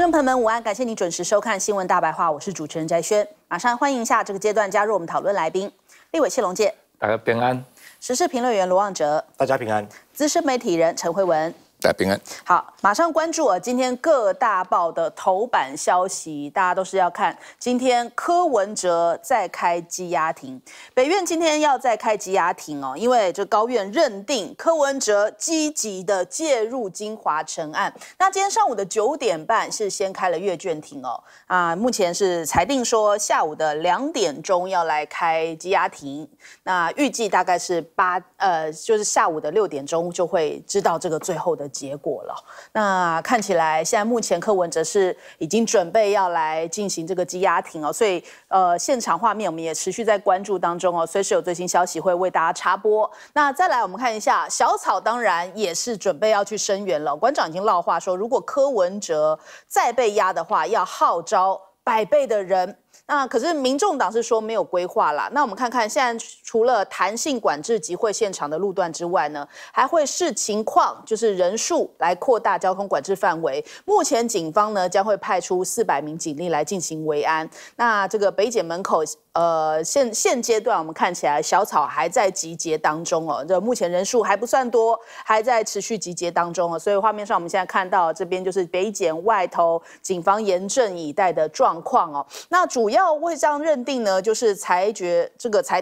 观众朋友们，午安！感谢您准时收看《新闻大白话》，我是主持人翟轩。马上欢迎一下这个阶段加入我们讨论来宾，立委谢龙介，大家平安；时事评论员罗旺哲，大家平安；资深媒体人陈惠文，大家平安。好，马上关注今天各大报的头版消息，大家都是要看今天柯文哲再开羁押庭，北院今天要再开羁押庭哦，因为这高院认定柯文哲积极的介入金华城案。那今天上午的9点半是先开了阅卷庭哦，目前是裁定说下午的2点钟要来开羁押庭，那预计大概是就是下午的6点钟就会知道这个最后的结果了。那看起来，现在目前柯文哲是已经准备要来进行这个羁押庭哦，所以现场画面我们也持续在关注当中哦，随时有最新消息会为大家插播。那再来我们看一下，小草当然也是准备要去声援了，馆长已经落话说，如果柯文哲再被押的话，要号召100倍的人。那可是民众党是说没有规划啦。那我们看看现在除了弹性管制集会现场的路段之外呢，还会视情况就是人数来扩大交通管制范围。目前警方呢将会派出400名警力来进行维安。那这个北检门口现阶段我们看起来小草还在集结当中哦，这目前人数还不算多，还在持续集结当中哦。所以画面上我们现在看到这边就是北检外头警方严阵以待的状况哦。那主要会这样认定呢，就是裁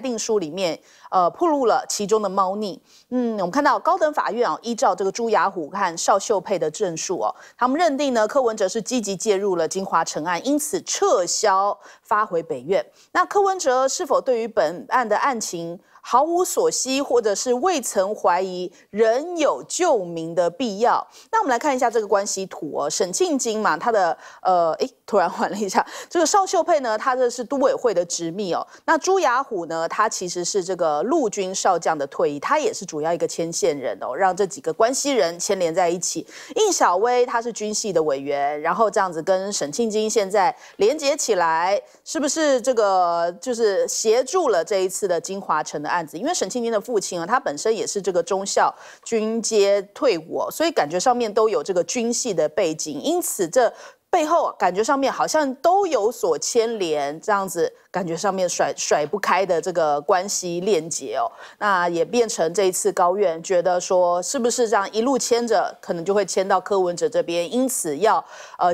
定书里面，暴露了其中的猫腻。我们看到高等法院依照这个朱雅虎和邵秀佩的证述他们认定呢，柯文哲是积极介入了金华城案，因此撤销发回北院。那柯文哲是否对于本案的案情毫无所悉，或者是未曾怀疑仍有救民的必要？那我们来看一下这个关系图沈庆京嘛，他的突然缓了一下。这个邵秀佩呢，他这是都委会的执秘哦。那朱雅虎呢，他其实是这个陆军少将的退役，他也是主要一个牵线人哦，让这几个关系人牵连在一起。应晓薇他是军系的委员，然后这样子跟沈庆京现在连结起来，是不是这个就是协助了这一次的金华城的案？因为沈庆京的父亲他本身也是这个中校军阶退伍，所以感觉上面都有这个军系的背景，因此这背后感觉上面好像都有所牵连，这样子感觉上面甩不开的这个关系链接那也变成这一次高院觉得说，是不是这样一路牵着，可能就会牵到柯文哲这边，因此要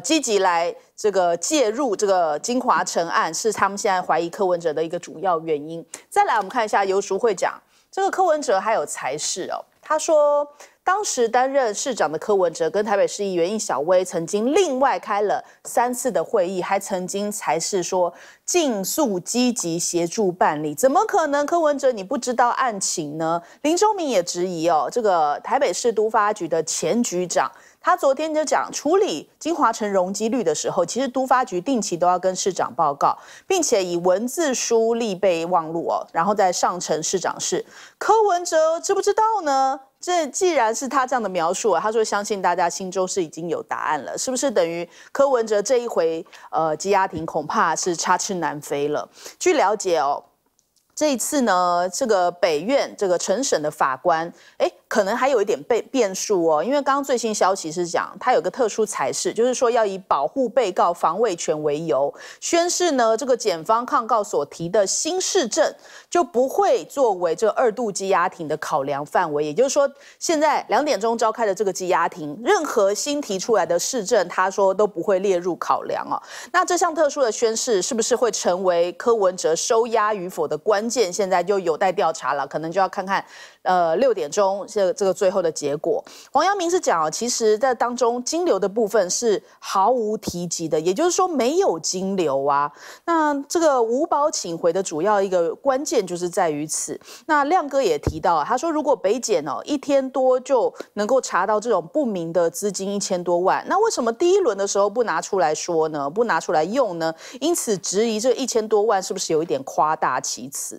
积极来这个介入这个金华城案，是他们现在怀疑柯文哲的一个主要原因。再来，我们看一下游淑慧讲这个柯文哲还有才是他说。当时担任市长的柯文哲跟台北市议员应晓薇曾经另外开了3次的会议，还曾经才是说尽速积极协助办理，怎么可能柯文哲你不知道案情呢？林周明也质疑这个台北市都发局的前局长。他昨天就讲，处理金华城容积率的时候，其实都发局定期都要跟市长报告，并且以文字书立备忘录然后再上呈市长室。柯文哲知不知道呢？这既然是他这样的描述他说相信大家心中是已经有答案了，是不是等于柯文哲这一回羁押庭恐怕是插翅难飞了？据了解这一次呢，这个北院这个陈审的法官，可能还有一点变数因为刚刚最新消息是讲，他有个特殊裁示，就是说要以保护被告防卫权为由，宣示呢这个检方抗告所提的新事证就不会作为这2度羁押庭的考量范围。也就是说，现在2点钟召开的这个羁押庭，任何新提出来的事证，他说都不会列入考量那这项特殊的宣示是不是会成为柯文哲收押与否的关键，现在就有待调查了，可能就要看看。6点钟这个最后的结果，黄阳明是讲其实在当中金流的部分是毫无提及的，也就是说没有金流啊。那这个无保请回的主要一个关键就是在于此。那亮哥也提到他说如果北检一天多就能够查到这种不明的资金1000多万，那为什么第一轮的时候不拿出来说呢？不拿出来用呢？因此质疑这1000多万是不是有一点夸大其词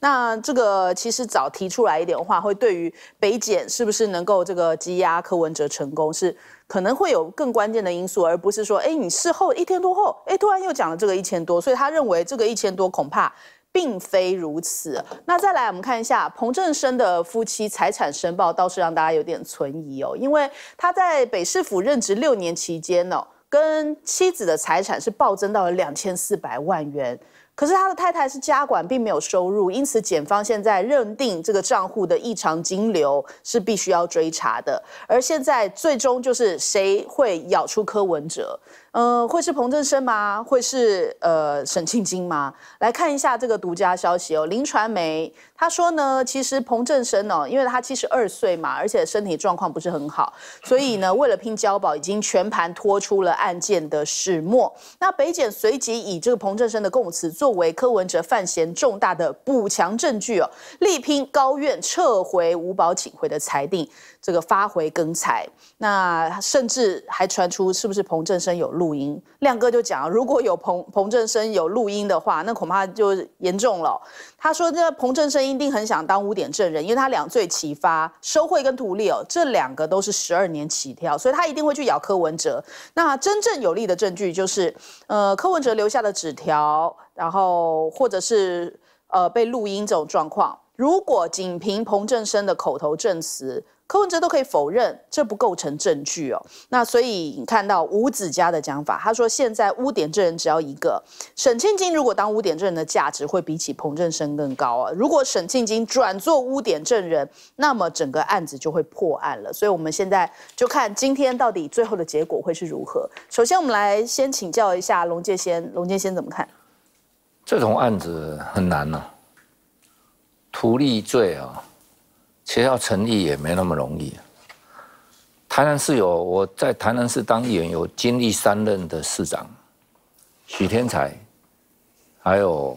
那这个其实早提出来一点话，会对于北检是不是能够这个羁押柯文哲成功，是可能会有更关键的因素，而不是说你事后1天多后突然又讲了这个1000多，所以他认为这个1000多恐怕并非如此。那再来我们看一下彭正生的夫妻财产申报，倒是让大家有点存疑因为他在北市府任职6年期间跟妻子的财产是暴增到了2400万元。 可是他的太太是家管，并没有收入，因此检方现在认定这个账户的异常金流是必须要追查的。而现在最终就是谁会咬出柯文哲？会是彭振声吗？会是沈庆京吗？来看一下这个独家消息哦，林传媒他说呢，其实彭振声哦，因为他72岁嘛，而且身体状况不是很好，所以呢，为了拼交保，已经全盘托出了案件的始末。那北检随即以这个彭振声的供词作为柯文哲犯嫌重大的补强证据哦，力拼高院撤回无保请回的裁定，这个发回更裁。那甚至还传出是不是彭振声有录音？亮哥就讲啊，如果有彭振声有录音的话，那恐怕就严重了哦。他说这彭振声一定很想当污点证人，因为他2罪齐发，收贿跟图利哦，这2个都是12年起跳，所以他一定会去咬柯文哲。那真正有力的证据就是柯文哲留下的纸条。 然后，或者是被录音这种状况，如果仅凭彭振声的口头证词，柯文哲都可以否认，这不构成证据哦。那所以你看到吴子嘉的讲法，他说现在污点证人只要1个，沈庆京如果当污点证人的价值会比起彭振声更高啊。如果沈庆京转做污点证人，那么整个案子就会破案了。所以我们现在就看今天到底最后的结果会是如何。首先，我们来先请教一下龙介先，龙介先怎么看？ 这种案子很难呐、啊，图利罪啊，其实要成立也没那么容易、啊。台南市我在台南市当议员，有经历3任的市长，许添财，还有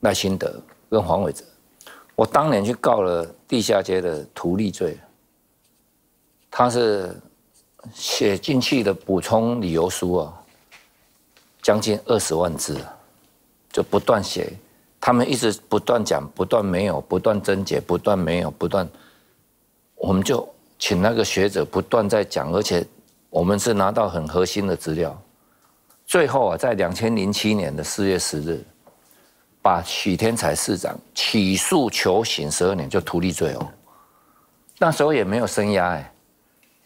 赖清德跟黄伟哲。我当年去告了地下街的图利罪，他是写进去的补充理由书啊，将近20万字、啊。 就不断写，他们一直不断讲，不断没有，不断增解，不断没有，不断，我们就请那个学者不断在讲，而且我们是拿到很核心的资料。最后啊，在2007年的4月10日，把许添财市长起诉求刑12年，就图利罪哦。那时候也没有声押哎，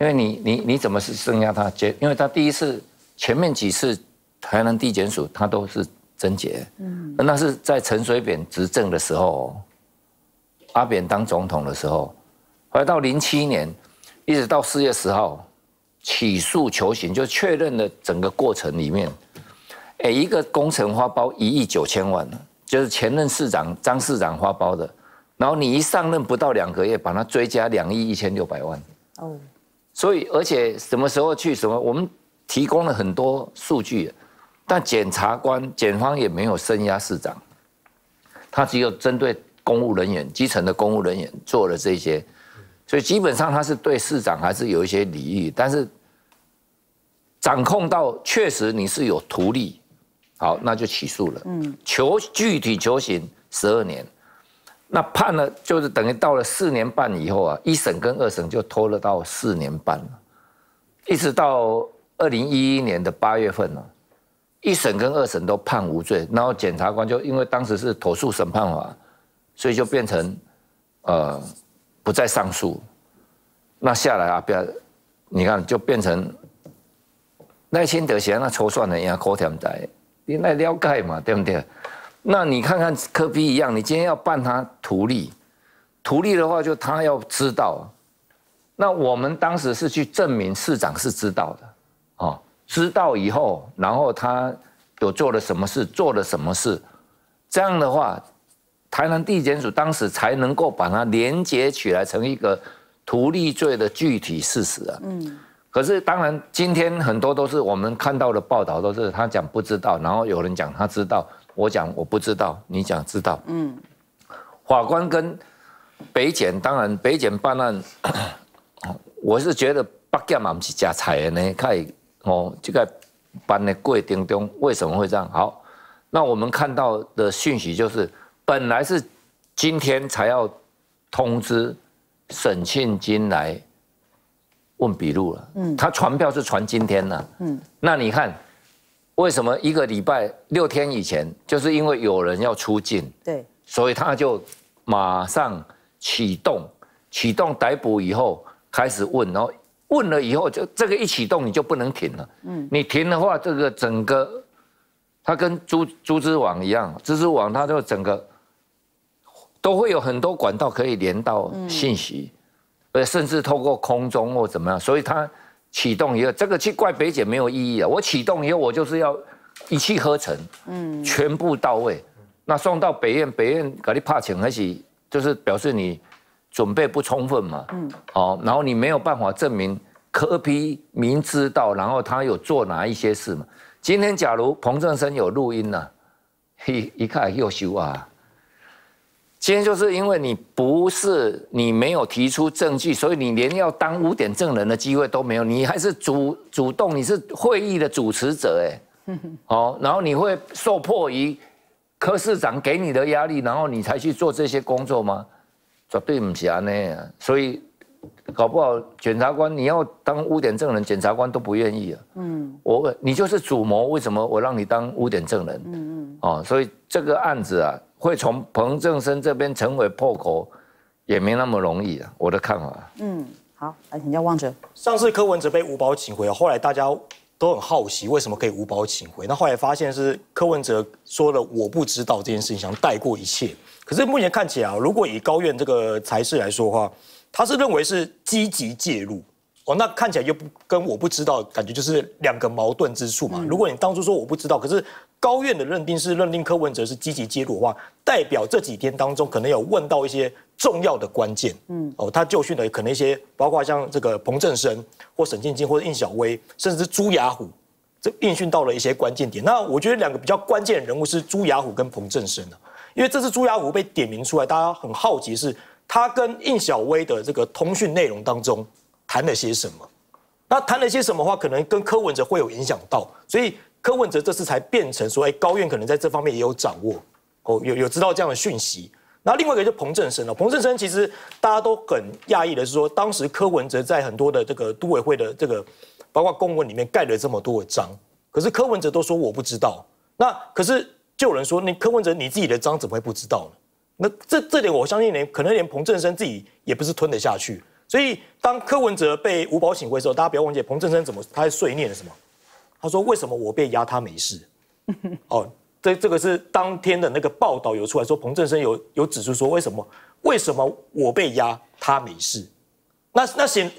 因为你怎么是声押他？因为他第一次前面几次台南地检署他都是。 曾杰，那是在陈水扁执政的时候，阿扁当总统的时候，后来到07年，一直到4月10号，起诉求刑，就确认了整个过程里面，一个工程花包1亿9千万，就是前任市长张市长花包的，然后你一上任不到2个月，把它追加2亿1600万，哦，所以而且什么时候去什么，我们提供了很多数据。 但检察官、检方也没有声押市长，他只有针对公务人员、基层的公务人员做了这些，所以基本上他是对市长还是有一些礼遇，但是掌控到确实你是有图利，好，那就起诉了，求具体求刑12年，那判了就是等于到了4年半以后啊，1审跟2审就拖了到4年半了，一直到2011年的8月份了。 1审跟2审都判无罪，然后检察官就因为当时是投诉审判法，所以就变成不再上诉。那下来啊，不要你看就变成赖清德嫌那筹算的呀，口甜仔，你来了解嘛，对不对？那你看看柯 P 一样，你今天要办他图利，图利的话就他要知道。那我们当时是去证明市长是知道的，哦。 知道以后，然后他有做了什么事，做了什么事，这样的话，台南地检署当时才能够把它连结起来，成一个图利罪的具体事实啊。嗯。可是当然，今天很多都是我们看到的报道，都是他讲不知道，然后有人讲他知道，我讲我不知道，你讲知道。嗯。法官跟北检，当然北检办案，我是觉得北检嘛不是吃菜的呢，看。 哦，这个办的过程中为什么会这样？好，那我们看到的讯息就是，本来是今天才要通知沈庆京来问笔录了。嗯，他传票是传今天了。嗯，那你看，为什么1个礼拜6天以前，就是因为有人要出境，对，所以他就马上启动逮捕以后开始问，然后。问了以后，就这个一启动你就不能停了。嗯，你停的话，这个整个它跟蜘蛛网一样，蜘蛛网它就整个都会有很多管道可以连到信息，甚至透过空中或怎么样。所以它启动以后，这个去怪北检没有意义啊。我启动以后，我就是要一气呵成，嗯，全部到位。那送到北院，北院给你怕请还是就是表示你准备不充分嘛，嗯，好，然后你没有办法证明柯 P 明知道，然后他有做哪一些事嘛？今天假如彭正生有录音呢，一看又羞啊。今天就是因为你没有提出证据，所以你连要当污点证人的机会都没有，你还是主动，你是会议的主持者，哎，好，然后你会受迫于柯市长给你的压力，然后你才去做这些工作吗？绝对不是安尼啊，所以搞不好检察官你要当污点证人，检察官都不愿意啊。嗯，你就是主谋，为什么我让你当污点证人？嗯哦，所以这个案子啊，会从彭正生这边成为破口，也没那么容易啊。我的看法。嗯，好，来请教旺哲。上次柯文哲被无保请回，后来大家都很好奇为什么可以无保请回，那后来发现是柯文哲说了我不知道这件事情，想带过一切。可是目前看起来啊，如果以高院这个裁释来说的话，他是认为是积极介入哦，那看起来又不跟我不知道，感觉就是两个矛盾之处嘛。如果你当初说我不知道，可是高院的认定是认定柯文哲是积极介入的话，代表这几天当中可能有问到一些重要的关键，嗯哦，他就绪的可能一些包括像这个彭正生或沈建清或者应小薇，甚至朱雅虎，这应讯到了一些关键点。那我觉得两个比较关键的人物是朱雅虎跟彭正生啊。因为这次朱雅虎被点名出来，大家很好奇是他跟应小薇的这个通讯内容当中谈了些什么？那谈了些什么的话，可能跟柯文哲会有影响到，所以柯文哲这次才变成说，哎，高院可能在这方面也有掌握，哦，有知道这样的讯息。那另外一个就是彭正生了，彭正生其实大家都很讶异的是说，当时柯文哲在很多的这个都委会的这个包括公文里面盖了这么多的章，可是柯文哲都说我不知道，那可是。就有人说，柯文哲你自己的章怎么会不知道呢？那这点我相信可能连彭正生自己也不是吞得下去。所以当柯文哲被无保请回的时候，大家不要忘记彭正生他在碎念了什么？他说为什么我被压他没事？哦，这个是当天的那个报道有出来说，彭正生有指出说为什么我被压他没事？那显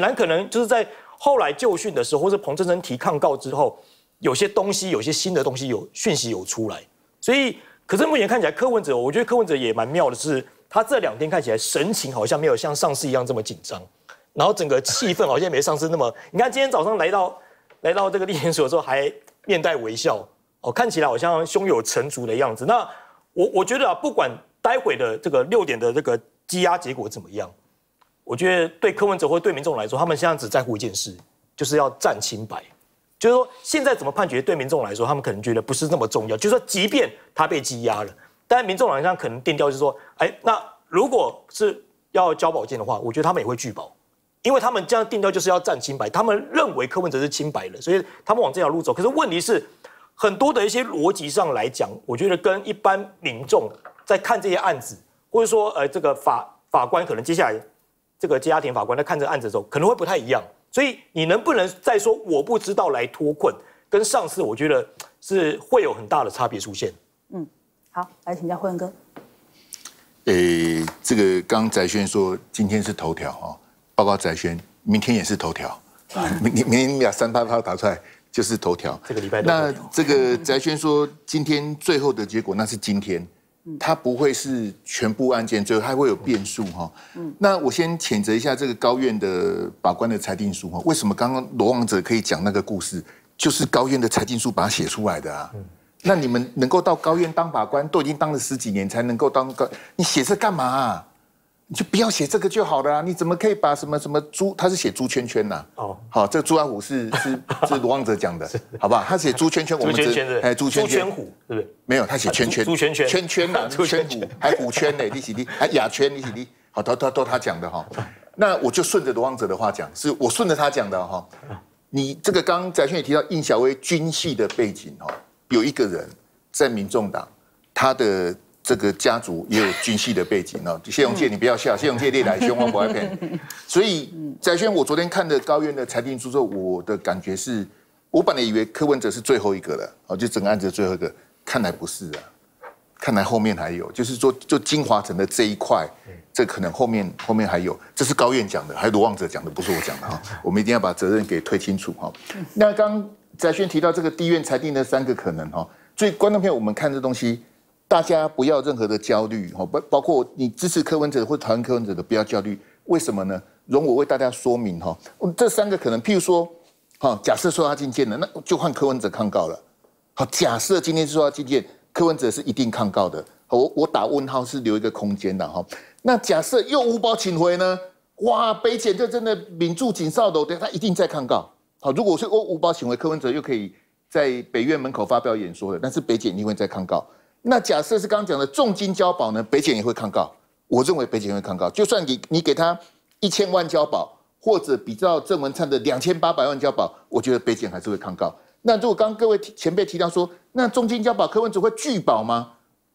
然可能就是在后来就讯的时候，或是彭正生提抗告之后。有些东西，有些新的东西，有讯息有出来，所以，可是目前看起来，柯文哲，我觉得柯文哲也蛮妙的是，他这两天看起来神情好像没有像上次一样这么紧张，然后整个气氛好像没上次那么。你看今天早上来到这个地检署的时候，还面带微笑，哦，看起来好像胸有成竹的样子。那我觉得啊，不管待会的这个6点的这个羁押结果怎么样，我觉得对柯文哲或对民众来说，他们现在只在乎一件事，就是要占清白。就是说，现在怎么判决对民众来说，他们可能觉得不是那么重要。就是说，即便他被羁押了，但民众好像可能定调就是说，哎，那如果是要交保件的话，我觉得他们也会拒保，因为他们这样定调就是要占清白，他们认为柯文哲是清白的，所以他们往这条路走。可是问题是，很多的一些逻辑上来讲，我觉得跟一般民众在看这些案子，或者说这个法官可能接下来这个羁押庭法官在看这个案子的时候，可能会不太一样。所以你能不能再说我不知道来脱困？跟上次我觉得是会有很大的差别出现。嗯，好，来请教惠恩哥。这个刚翟轩说今天是头条啊，报告翟轩，明天也是头条，明天把388打出来就是头条。这个礼拜那这个翟轩说今天最后的结果那是今天，他不会是全部案件最后，他会有变数哈。那我先谴责一下这个高院的法官的裁定书哈。为什么刚刚罗旺哲可以讲那个故事，就是高院的裁定书把它写出来的啊？那你们能够到高院当法官，都已经当了10几年才能够当高，你写这干嘛啊？你就不要写这个就好了啊！你怎么可以把什么猪？他是写猪圈圈呐。哦，好，这朱阿虎是罗旺哲讲的，好不好？他写猪圈圈，我们猪圈虎是不是？没有，他写圈圈。猪圈呐，猪圈虎还虎圈呢，你还雅圈你，好，都他讲的哈。那我就顺着罗旺哲的话讲，是我顺着他讲的哈。你这个刚翟轩也提到应小薇军系的背景哈，有一个人在民众党，他的这个家族也有军系的背景哦。谢永介，你不要笑，谢永介历来凶我不爱骗。所以翟轩，我昨天看的高院的裁定书之后，我的感觉是，我本来以为柯文哲是最后一个了，哦，就整个案子的最后一个，看来不是啊，看来后面还有，就是说，就金华城的这一块，这可能后面还有，这是高院讲的，还有罗旺哲讲的，不是我讲的哈。我们一定要把责任给推清楚哈。那刚翟轩提到这个地院裁定的三个可能哈，所以观众朋友，我们看这东西。 大家不要任何的焦虑哈，包括你支持柯文哲或讨厌柯文哲的，不要焦虑。为什么呢？容我为大家说明哈。这三个可能，譬如说，好，假设说他进谏了，那就换柯文哲抗告了。好，假设今天是说他进谏，柯文哲是一定抗告的。我打问号是留一个空间的哈。那假设又无包请回呢？哇，北检就真的民主警哨楼的，他一定在抗告。好，如果是无包请回，柯文哲又可以在北院门口发表演说了，但是北检一定会在抗告。 那假设是刚刚讲的重金交保呢？北检也会抗告，我认为北检会抗告。就算你给他1000万交保，或者比照郑文灿的2800万交保，我觉得北检还是会抗告。那如果刚各位前辈提到说，那重金交保柯文哲会拒保吗？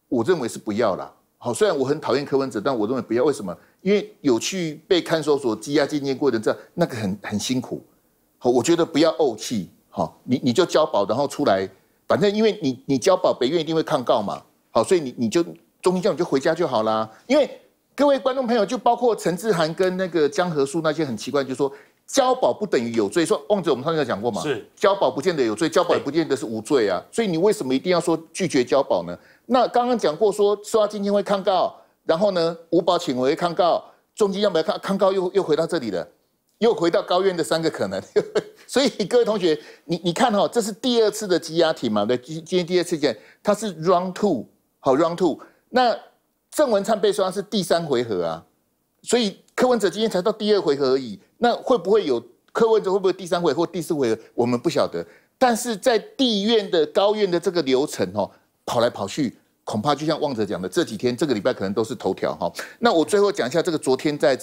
我认为是不要啦。好，虽然我很讨厌柯文哲，但我认为不要。为什么？因为有去被看守所羁押监禁过的人知道，那个很辛苦。好，我觉得不要怄气。好，你就交保，然后出来。 反正因为你交保，北院一定会抗告嘛，好，所以你就中间这样你就回家就好啦。因为各位观众朋友，就包括陈志涵跟那个江河树那些很奇怪，就说交保不等于有罪，说忘记我们上次有讲过嘛，是交保不见得有罪，交保也不见得是无罪啊。所以你为什么一定要说拒绝交保呢？那刚刚讲过说他今天会抗告，然后呢无保请回抗告，中间要不要抗告又回到这里了，又回到高院的三个可能。所以各位同学，你看哈、哦，这是第2次的羁押庭嘛？对，今天第2次见，它是 round 2， 好 round 2。那郑文灿被说他是第3回合啊，所以柯文哲今天才到第2回合而已。那会不会有柯文哲会不会第3回合或第4回合？我们不晓得。但是在地院的高院的这个流程哦，跑来跑去，恐怕就像旺哲讲的，这几天这个礼拜可能都是头条哈、哦。那我最后讲一下这个昨天在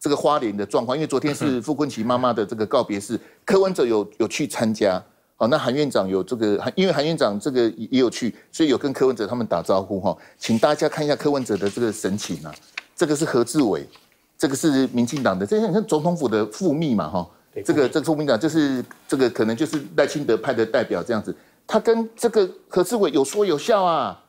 这个花莲的状况，因为昨天是傅崐萁妈妈的这个告别式，柯文哲有去参加，好，那韩院长有这个，因为韩院长这个也有去，所以有跟柯文哲他们打招呼哈，请大家看一下柯文哲的这个神情啊，这个是何志伟，这个是民进党的，这像总统府的副秘嘛哈，这个副秘长就是这个可能就是赖清德派的代表这样子，他跟这个何志伟有说有笑啊，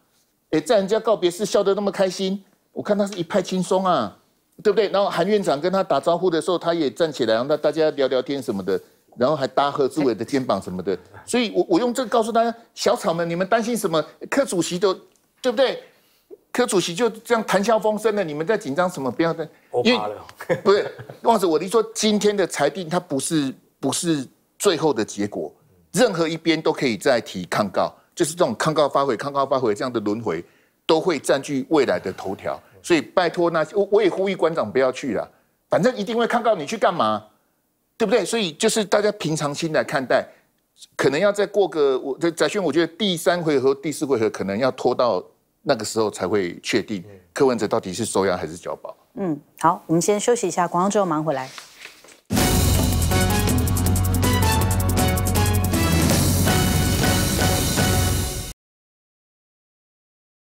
哎，在人家告别式笑得那么开心，我看他是一派轻松啊。 对不对？然后韩院长跟他打招呼的时候，他也站起来，然后大家聊聊天什么的，然后还搭何志伟的肩膀什么的。所以我用这个告诉大家，小草们，你们担心什么？柯主席都对不对？柯主席就这样谈笑风生了，你们在紧张什么？不要再，因为不是，忘子我的意思说，今天的裁定它不是最后的结果，任何一边都可以再提抗告，就是这种抗告发回、抗告发回这样的轮回，都会占据未来的头条。 所以拜托那些，我也呼吁馆长不要去了，反正一定会看到你去干嘛，对不对？所以就是大家平常心来看待，可能要再过个翟轩，我觉得第3回合、第4回合可能要拖到那个时候才会确定柯文哲到底是收押还是交保。嗯，好，我们先休息一下，广告之后马上回来。